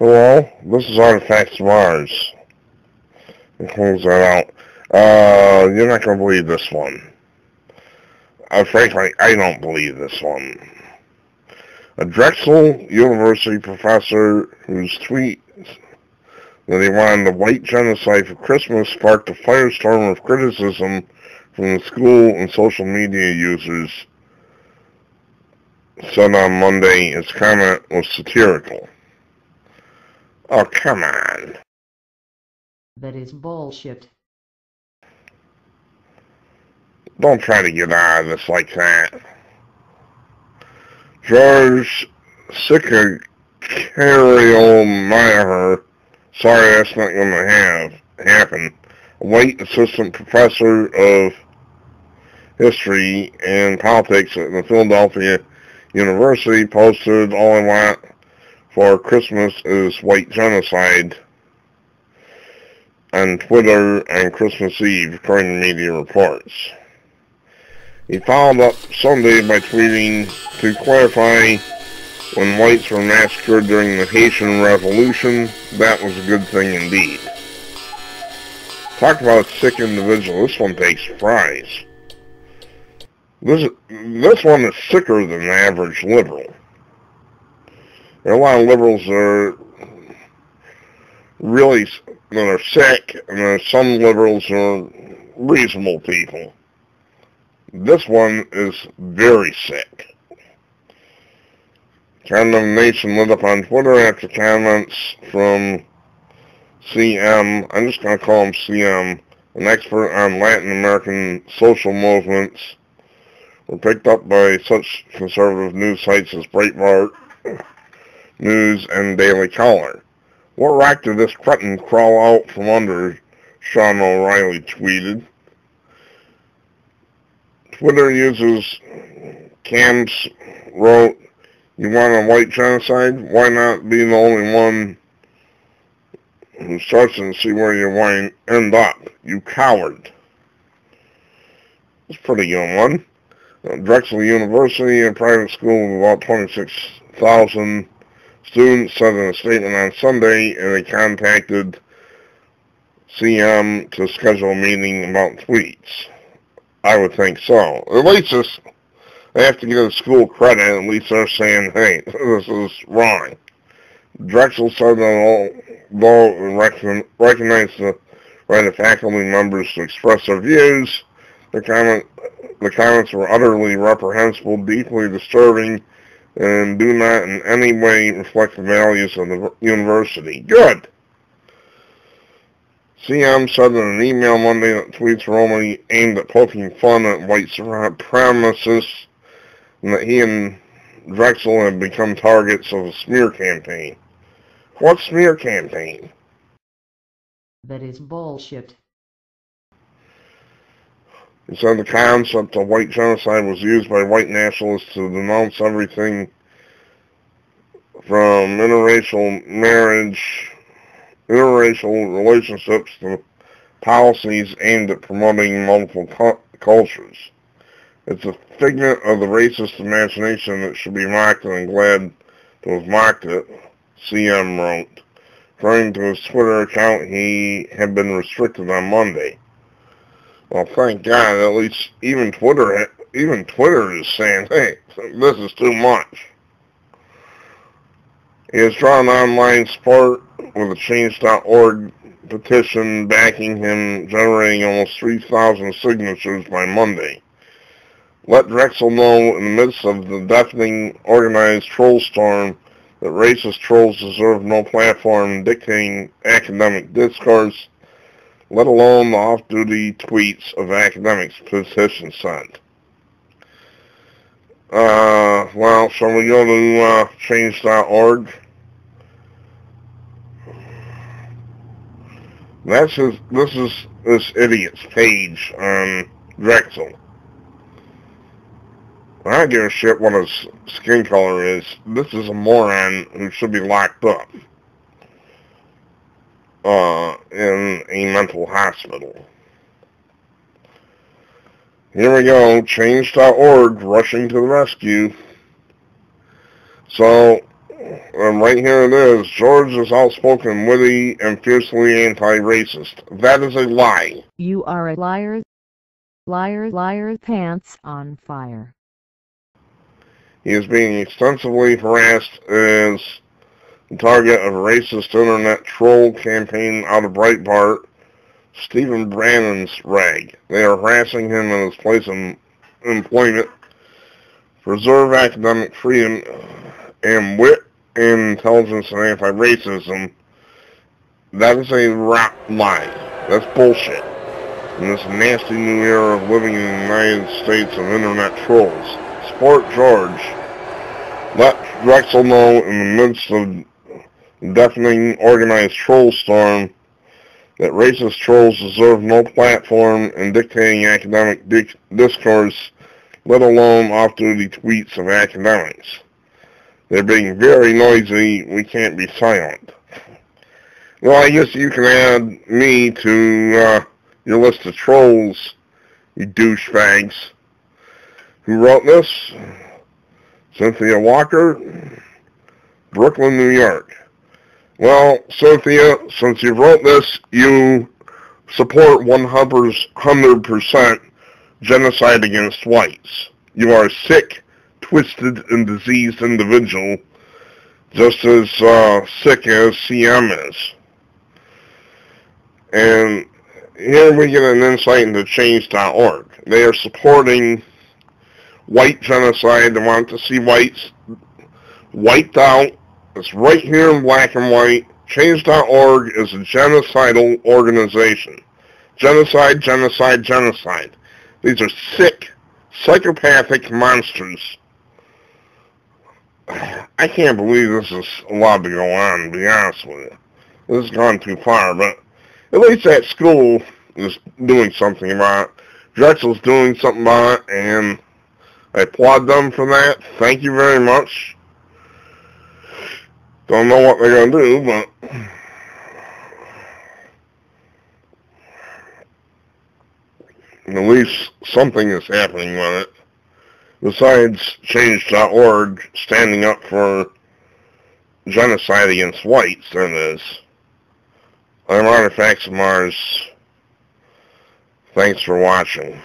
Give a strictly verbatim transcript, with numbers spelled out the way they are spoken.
Hello, this is Artifacts of Mars. It close that out. Uh, you're not going to believe this one. Uh, frankly, I don't believe this one. A Drexel University professor whose tweet that he wanted the white genocide for Christmas sparked a firestorm of criticism from the school and social media users said on Monday his comment was satirical. Oh, come on. That is bullshit. Don't try to get out of this like that. George Ciccariello-Maher, sorry that's not going to have happen, a white assistant professor of history and politics at the Philadelphia University, posted, "All I want for Christmas is white genocide," on Twitter on Christmas Eve, according to media reports. He followed up Sunday by tweeting, "To clarify, when whites were massacred during the Haitian Revolution, that was a good thing indeed." Talk about a sick individual. This one takes fries. This, this one is sicker than the average liberal. There are a lot of liberals that are really that are sick, and there are some liberals that are reasonable people. This one is very sick. Condemnation lit up on Twitter after comments from C M, I'm just going to call him C M, an expert on Latin American social movements, were picked up by such conservative news sites as Breitbart News and Daily Caller. "What rock did this cretin crawl out from under?" Sean O'Reilly tweeted. Twitter users Cams wrote, "You want a white genocide? Why not be the only one who starts and see where you wind end up? You coward." It's a pretty young one. Uh, Drexel University, a private school with about twenty-six thousand students, said in a statement on Sunday, and they contacted C M to schedule a meeting about tweets. I would think so. At least this, they have to give the school credit. At least they're saying, hey, this is wrong. Drexel said that although it recognized the right of faculty members to express their views, the, comment, the comments were utterly reprehensible, deeply disturbing, and do not in any way reflect the values of the university. Good! C M said in an email Monday that tweets were only aimed at poking fun at white supremacists and that he and Drexel had become targets of a smear campaign. What smear campaign? That is bullshit. He said the concept of white genocide was used by white nationalists to denounce everything from interracial marriage, interracial relationships to policies aimed at promoting multiple cu- cultures. It's a figment of the racist imagination that should be mocked, and I'm glad to have mocked it, C M wrote. According to his Twitter account, he had been restricted on Monday. Well, thank God, at least even Twitter, even Twitter is saying, hey, this is too much. He has drawn online support with a Change dot org petition backing him, generating almost three thousand signatures by Monday. "Let Drexel know in the midst of the deafening organized troll storm that racist trolls deserve no platform dictating academic discourse, let alone the off-duty tweets of academics," petition sent. Uh, well, shall we go to uh, Change dot org? That's his, this is this idiot's page on Drexel. I don't give a shit what his skin color is. This is a moron who should be locked up uh, in a mental hospital. Here we go, Change dot org rushing to the rescue. So, And right here it is. George is outspoken, witty, and fiercely anti-racist. That is a lie. You are a liar. Liar, liar, pants on fire. He is being extensively harassed as the target of a racist internet troll campaign out of Breitbart, Stephen Brannon's rag. They are harassing him in his place of employment. Preserve academic freedom and wit and intelligence and anti-racism. That is a rap lie. That's bullshit. In this nasty new era of living in the United States of internet trolls. Support George. Let Drexel know in the midst of deafening organized troll storm that racist trolls deserve no platform in dictating academic dic discourse, let alone off-duty tweets of academics. They're being very noisy. We can't be silent. Well, I guess you can add me to uh, your list of trolls, you douchebags. Who wrote this? Cynthia Walker, Brooklyn, New York. Well, Cynthia, since you wrote this, you support one hundred percent genocide against whites. You are a sick, twisted, and diseased individual, just as uh, sick as C M is. And here we get an insight into Change dot org. They are supporting white genocide. They want to see whites wiped out. It's right here in black and white. Change dot org is a genocidal organization. Genocide, genocide, genocide. These are sick, psychopathic monsters. I can't believe this is allowed to go on, to be honest with you. This has gone too far, but at least that school is doing something about it. Drexel's doing something about it, and I applaud them for that. Thank you very much. Don't know what they're going to do, but at least something is happening with it. Besides Change dot org standing up for genocide against whites, that is. I'm Artifacts of Mars. Thanks for watching.